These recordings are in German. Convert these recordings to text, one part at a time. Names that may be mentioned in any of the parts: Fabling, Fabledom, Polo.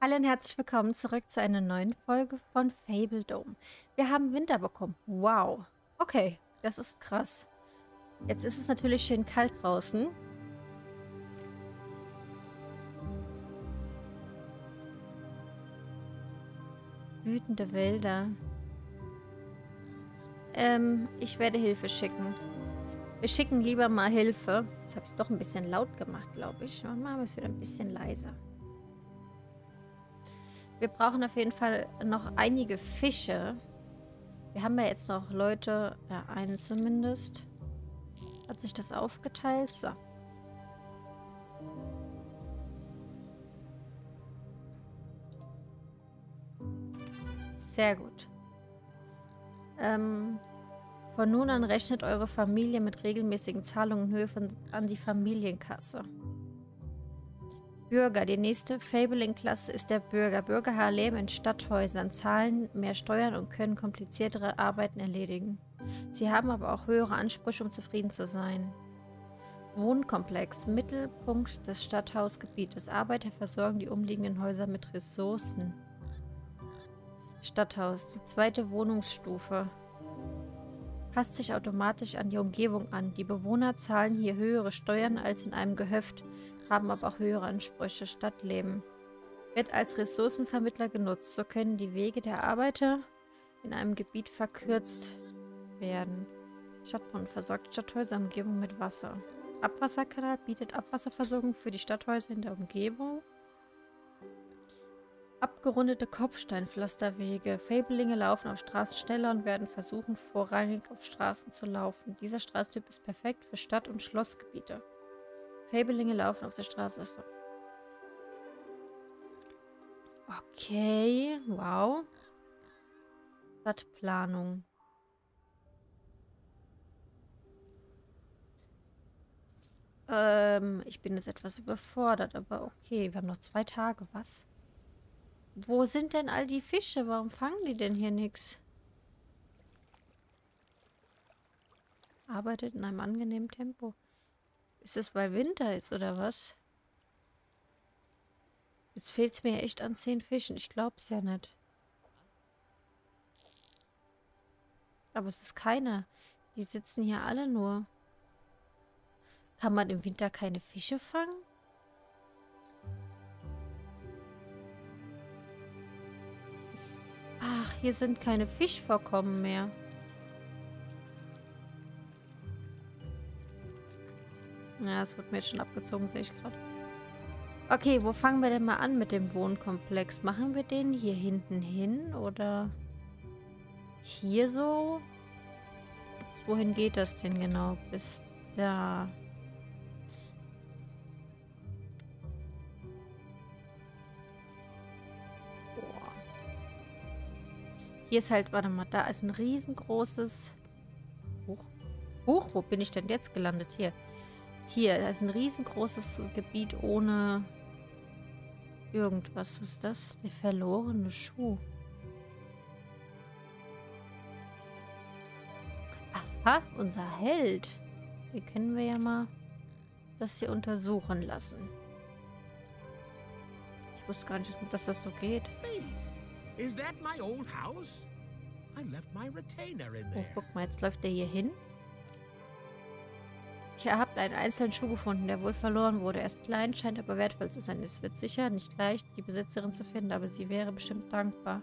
Hallo und herzlich willkommen zurück zu einer neuen Folge von Fabledom. Wir haben Winter bekommen. Wow. Okay, das ist krass. Jetzt ist es natürlich schön kalt draußen. Wütende Wälder. Ich werde Hilfe schicken. Wir schicken lieber mal Hilfe. Jetzt habe ich es doch ein bisschen laut gemacht, glaube ich. Machen wir es wieder ein bisschen leiser. Wir brauchen auf jeden Fall noch einige Fische. Wir haben ja jetzt noch Leute, ja, einen zumindest. Hat sich das aufgeteilt? So. Sehr gut. Von nun an rechnet eure Familie mit regelmäßigen Zahlungen in Höhe von, an die Familienkasse. Bürger. Die nächste Fabling-Klasse ist der Bürger. Bürger leben in Stadthäusern, zahlen mehr Steuern und können kompliziertere Arbeiten erledigen. Sie haben aber auch höhere Ansprüche, um zufrieden zu sein. Wohnkomplex. Mittelpunkt des Stadthausgebietes. Arbeiter versorgen die umliegenden Häuser mit Ressourcen. Stadthaus. Die zweite Wohnungsstufe. Passt sich automatisch an die Umgebung an. Die Bewohner zahlen hier höhere Steuern als in einem Gehöft, haben aber auch höhere Ansprüche. Stadtleben wird als Ressourcenvermittler genutzt. So können die Wege der Arbeiter in einem Gebiet verkürzt werden. Stadtbund versorgt Stadthäuser Umgebung mit Wasser. Abwasserkanal bietet Abwasserversorgung für die Stadthäuser in der Umgebung. Abgerundete Kopfsteinpflasterwege. Fablinge laufen auf Straßen schneller und werden versuchen, vorrangig auf Straßen zu laufen. Dieser Straßentyp ist perfekt für Stadt- und Schlossgebiete. Fablinge laufen auf der Straße. Okay, wow. Stadtplanung. Ich bin jetzt etwas überfordert, aber okay, wir haben noch 2 Tage, was? Wo sind denn all die Fische? Warum fangen die denn hier nichts? Arbeitet in einem angenehmen Tempo. Ist das, weil Winter ist, oder was? Jetzt fehlt es mir echt an 10 Fischen. Ich glaub's ja nicht. Aber es ist keiner. Die sitzen hier alle nur. Kann man im Winter keine Fische fangen? Ach, hier sind keine Fischvorkommen mehr. Ja, es wird mir jetzt schon abgezogen, sehe ich gerade. Okay, wo fangen wir denn mal an mit dem Wohnkomplex? Machen wir den hier hinten hin oder hier so? Bis wohin geht das denn genau? Bis da. Boah. Hier ist halt, warte mal, da ist ein riesengroßes... Huch, huch, wo bin ich denn jetzt gelandet? Hier. Hier, da ist ein riesengroßes Gebiet ohne irgendwas. Was ist das? Der verlorene Schuh. Aha, unser Held. Den können wir ja mal das hier untersuchen lassen. Ich wusste gar nicht, dass das so geht. Oh, guck mal, jetzt läuft der hier hin. Ihr habt einen einzelnen Schuh gefunden, der wohl verloren wurde. Er ist klein, scheint aber wertvoll zu sein. Es wird sicher nicht leicht, die Besitzerin zu finden, aber sie wäre bestimmt dankbar.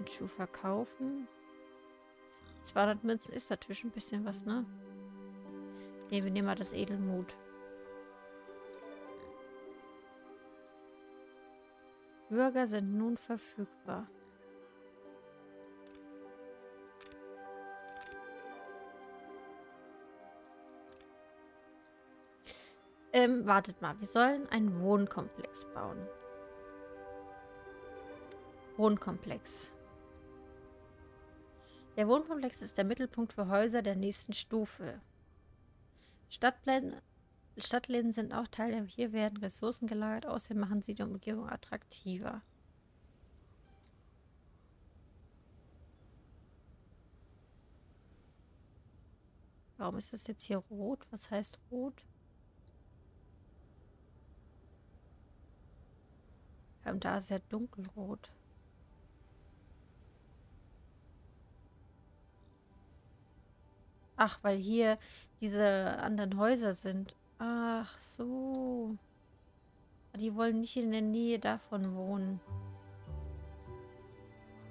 Den Schuh verkaufen. 200 Münzen ist natürlich ein bisschen was, ne? Ne, wir nehmen mal das Edelmut. Bürger sind nun verfügbar. Wartet mal, wir sollen einen Wohnkomplex bauen. Wohnkomplex. Der Wohnkomplex ist der Mittelpunkt für Häuser der nächsten Stufe. Stadtläden sind auch Teil der... Hier werden Ressourcen gelagert, außerdem machen sie die Umgebung attraktiver. Warum ist das jetzt hier rot? Was heißt rot? Da ist ja dunkelrot. Ach, weil hier diese anderen Häuser sind. Ach so. Die wollen nicht in der Nähe davon wohnen.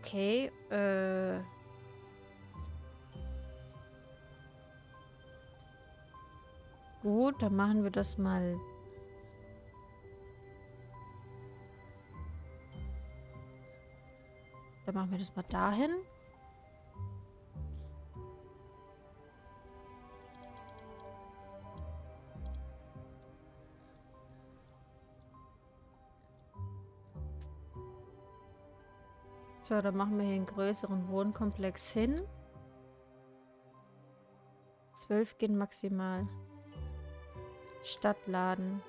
Okay, gut, dann machen wir das mal. Dann machen wir das mal dahin. So, dann machen wir hier einen größeren Wohnkomplex hin. 12 gehen maximal. Stadtladen.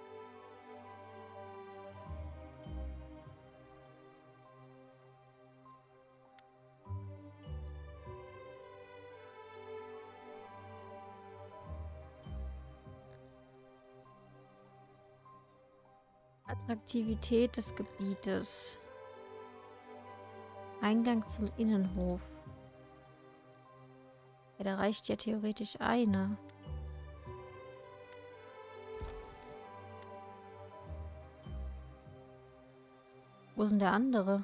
Attraktivität des Gebietes. Eingang zum Innenhof. Ja, da reicht ja theoretisch einer. Wo ist denn der andere?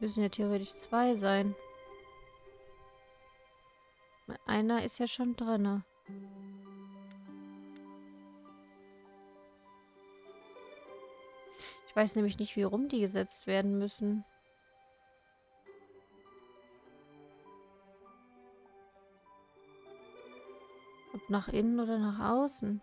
Müssen ja theoretisch zwei sein. Einer ist ja schon drinne. Ich weiß nämlich nicht, wie rum die gesetzt werden müssen. Ob nach innen oder nach außen.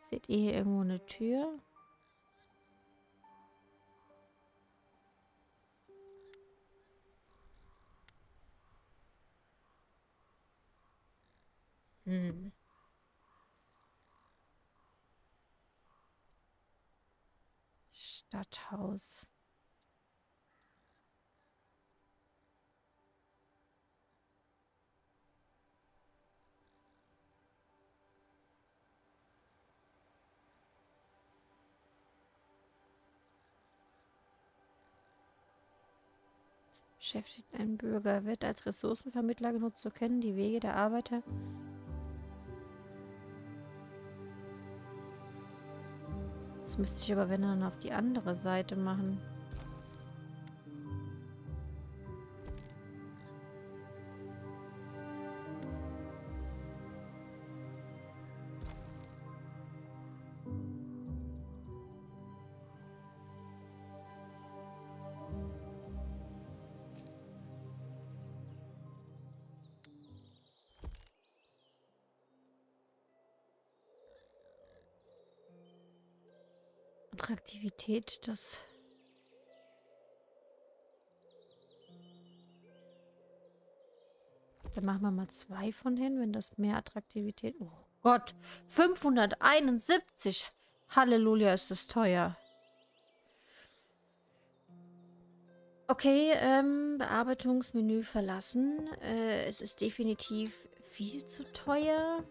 Seht ihr hier irgendwo eine Tür? Stadthaus. Beschäftigt einen Bürger, wird als Ressourcenvermittler genutzt, so können die Wege der Arbeiter. Das müsste ich aber, wenn, dann auf die andere Seite machen. Attraktivität des Dann machen wir mal 2 von hin, wenn das mehr Attraktivität... Oh Gott, 571! Halleluja, ist das teuer. Okay, Bearbeitungsmenü verlassen. Es ist definitiv viel zu teuer.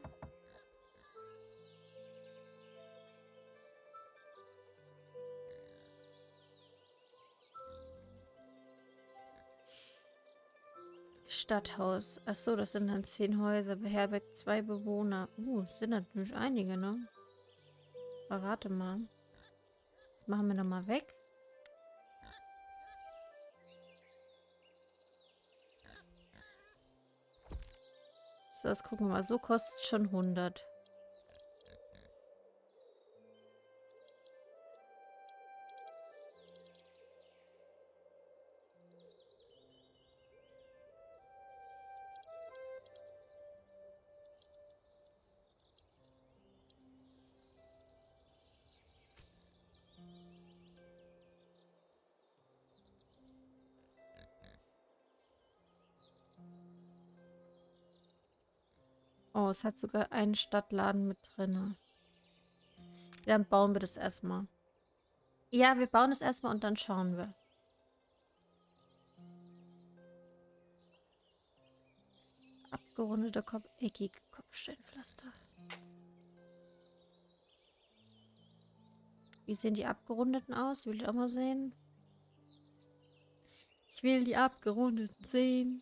Stadthaus. Achso, das sind dann 10 Häuser. Beherbergt 2 Bewohner. Sind natürlich einige, ne? Aber warte mal. Das machen wir nochmal weg. So, das gucken wir mal. So kostet schon 100. Oh, es hat sogar einen Stadtladen mit drin. Dann bauen wir das erstmal. Ja, wir bauen es erstmal und dann schauen wir. Gerundete eckige Kopfsteinpflaster. Wie sehen die abgerundeten aus? Will ich auch mal sehen. Ich will die abgerundeten sehen.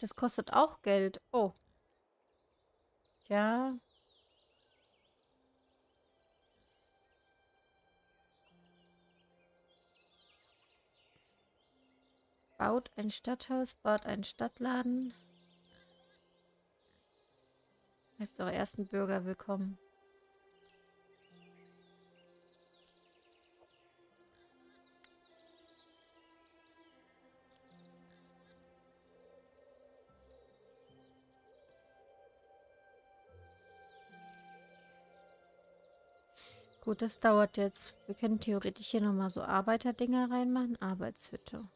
Das kostet auch Geld. Oh. Ja. Baut ein Stadthaus, baut einen Stadtladen. Heißt eure ersten Bürger willkommen. Gut, das dauert jetzt. Wir können theoretisch hier nochmal so Arbeiterdinger reinmachen. Arbeitshütte.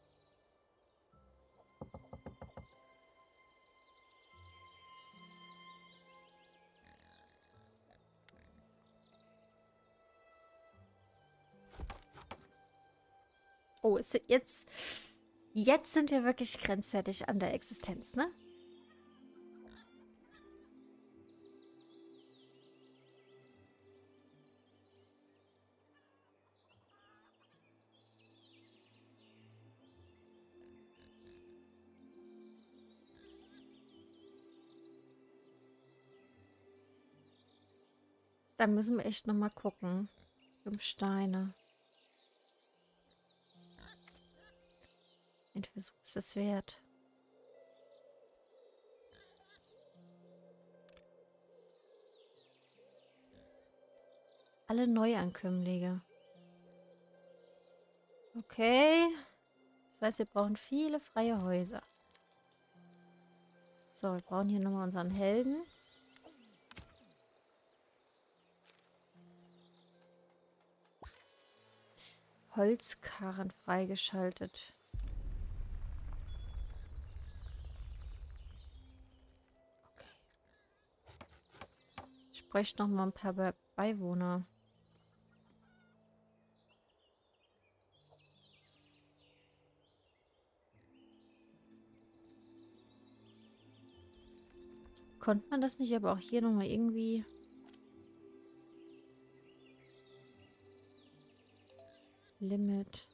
Oh, ist jetzt... Jetzt sind wir wirklich grenzwertig an der Existenz, ne? Da müssen wir echt nochmal gucken. 5 Steine. Ein Versuch ist es wert. Alle Neuankömmlinge. Okay. Das heißt, wir brauchen viele freie Häuser. So, wir brauchen hier nochmal unseren Helden. Holzkarren freigeschaltet. Okay. Ich bräuchte noch mal ein paar Beiwohner. Konnte man das nicht, aber auch hier noch mal irgendwie... Limit.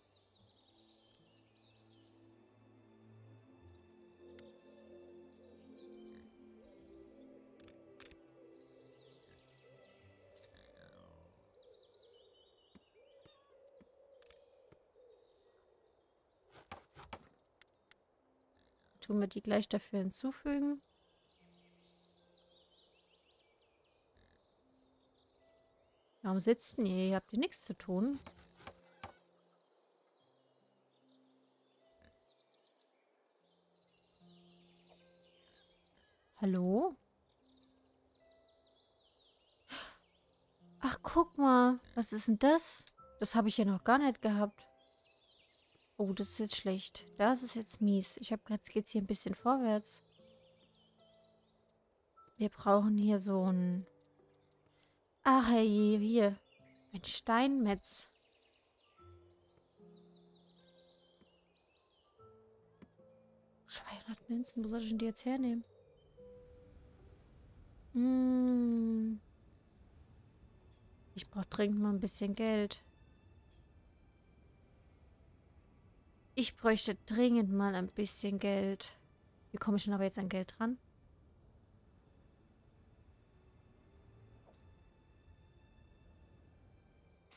Tun wir die gleich dafür hinzufügen. Warum sitzt denn ihr? Ihr habt hier nichts zu tun. Hallo? Ach, guck mal. Was ist denn das? Das habe ich ja noch gar nicht gehabt. Oh, das ist jetzt schlecht. Das ist jetzt mies. Ich habe gerade, jetzt geht es hier ein bisschen vorwärts. Wir brauchen hier so ein... Ach, hey, hier. Ein Steinmetz. $200, wo soll ich denn die jetzt hernehmen? Ich brauche dringend mal ein bisschen Geld. Ich bräuchte dringend mal ein bisschen Geld. Wie komme ich denn aber jetzt an Geld ran?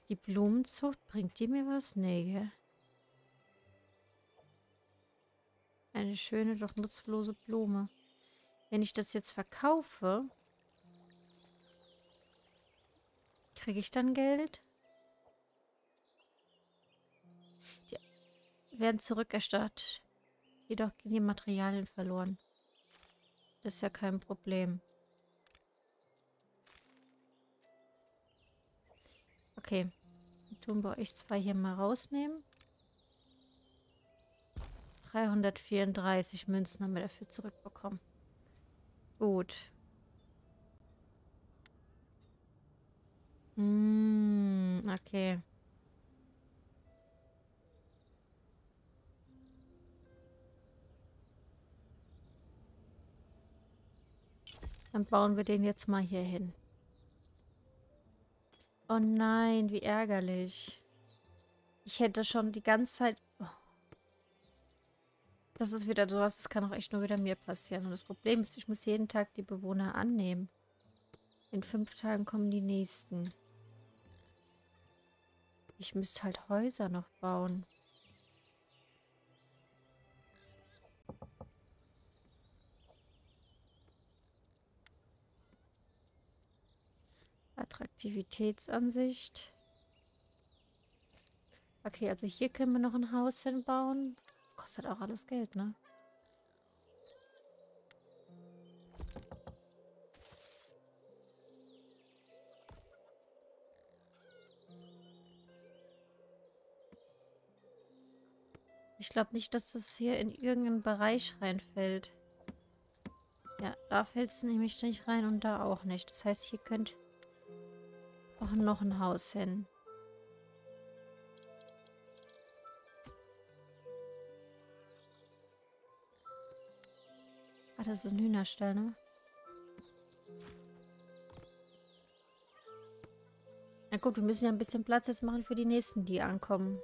Die Blumenzucht, bringt die mir was? Nee, gell? Eine schöne, doch nutzlose Blume. Wenn ich das jetzt verkaufe... Kriege ich dann Geld? Die werden zurückerstattet. Jedoch gehen die Materialien verloren. Das ist ja kein Problem. Okay. Dann tun wir euch zwei hier mal rausnehmen. 334 Münzen haben wir dafür zurückbekommen. Gut. Okay. Dann bauen wir den jetzt mal hier hin. Oh nein, wie ärgerlich. Ich hätte schon die ganze Zeit... Oh. Das ist wieder sowas, das kann auch echt nur wieder mir passieren. Und das Problem ist, ich muss jeden Tag die Bewohner annehmen. In 5 Tagen kommen die nächsten. Ich müsste halt Häuser noch bauen. Attraktivitätsansicht. Okay, also hier können wir noch ein Haus hinbauen. Das kostet auch alles Geld, ne? Ich glaube nicht, dass das hier in irgendeinen Bereich reinfällt. Ja, da fällt es nämlich nicht rein und da auch nicht. Das heißt, hier könnt... Auch noch ein Haus hin. Ah, das ist ein Hühnerstall, ne? Na gut, wir müssen ja ein bisschen Platz jetzt machen für die nächsten, die ankommen.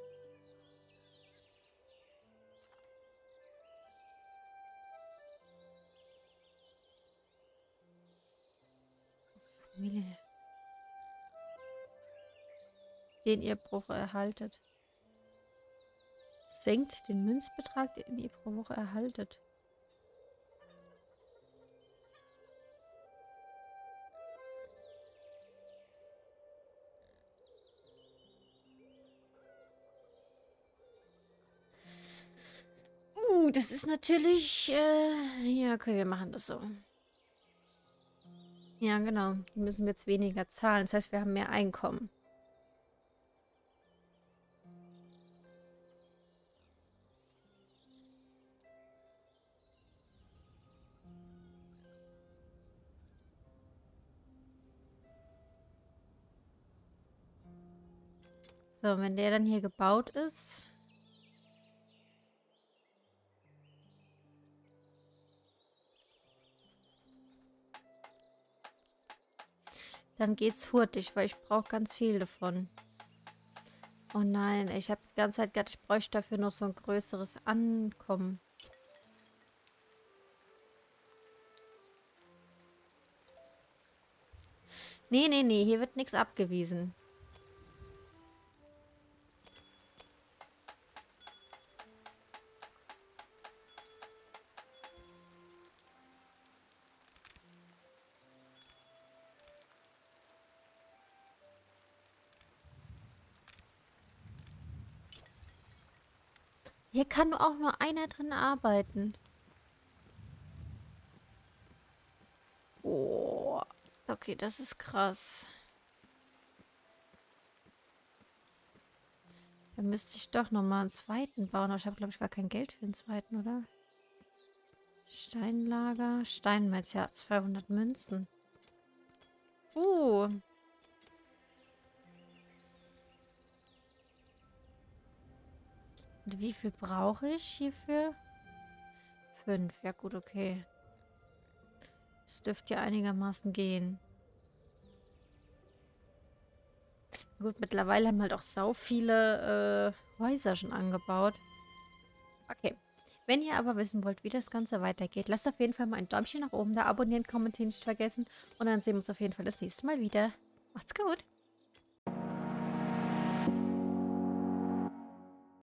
Familie. Den ihr pro Woche erhaltet. Senkt den Münzbetrag, den ihr pro Woche erhaltet. Das ist natürlich... ja, okay, wir machen das so. Ja, genau. Die müssen wir jetzt weniger zahlen. Das heißt, wir haben mehr Einkommen. So, wenn der dann hier gebaut ist. Dann geht's hurtig, weil ich brauche ganz viel davon. Oh nein, ich habe die ganze Zeit gedacht, ich bräuchte dafür noch so ein größeres Ankommen. Nee, nee, nee, hier wird nichts abgewiesen. Hier kann auch nur einer drin arbeiten. Oh, okay, das ist krass. Dann müsste ich doch nochmal einen zweiten bauen. Aber ich habe, glaube ich, gar kein Geld für einen zweiten, oder? Steinlager. Steinmetz, ja, 200 Münzen. Und wie viel brauche ich hierfür? 5. Ja gut, okay. Das dürfte ja einigermaßen gehen. Gut, mittlerweile haben halt auch sau viele Häuser schon angebaut. Okay. Wenn ihr aber wissen wollt, wie das Ganze weitergeht, lasst auf jeden Fall mal ein Däumchen nach oben da, abonnieren, kommentieren nicht vergessen. Und dann sehen wir uns auf jeden Fall das nächste Mal wieder. Macht's gut!